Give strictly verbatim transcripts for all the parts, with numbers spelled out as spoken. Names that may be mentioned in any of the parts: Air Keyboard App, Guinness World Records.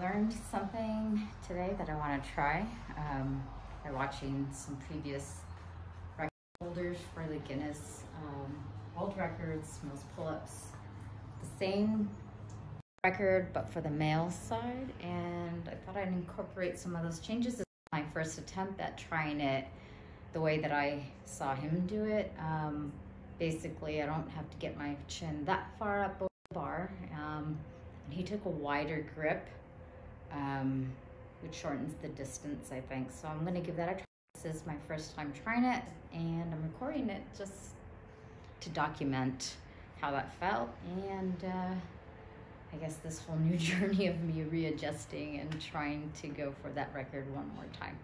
learned something today that I want to try um, by watching some previous record holders for the Guinness um, World Records, most pull-ups. The same record, but for the male side, and I thought I'd incorporate some of those changes. This is my first attempt at trying it the way that I saw him do it. Um, basically, I don't have to get my chin that far up over the bar. Um, and he took a wider grip, um, which shortens the distance, I think. So I'm gonna give that a try. This is my first time trying it, and I'm recording it just to document how that felt, and uh, I guess this whole new journey of me readjusting and trying to go for that record one more time.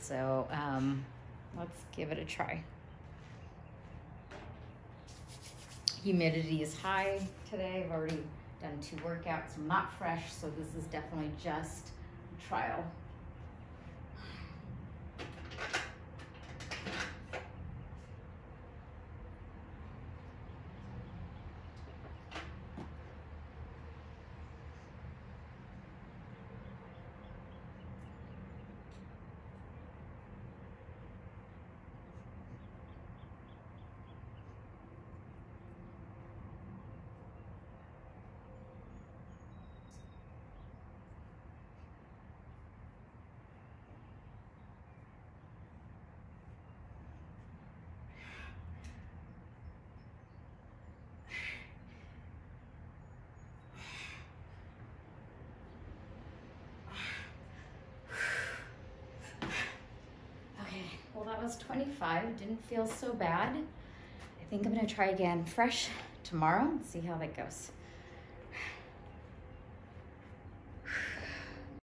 So um, let's give it a try. Humidity is high today. I've already done two workouts. I'm not fresh, so this is definitely just a trial. That was twenty-five, didn't feel so bad. I think I'm gonna try again fresh tomorrow and see how that goes.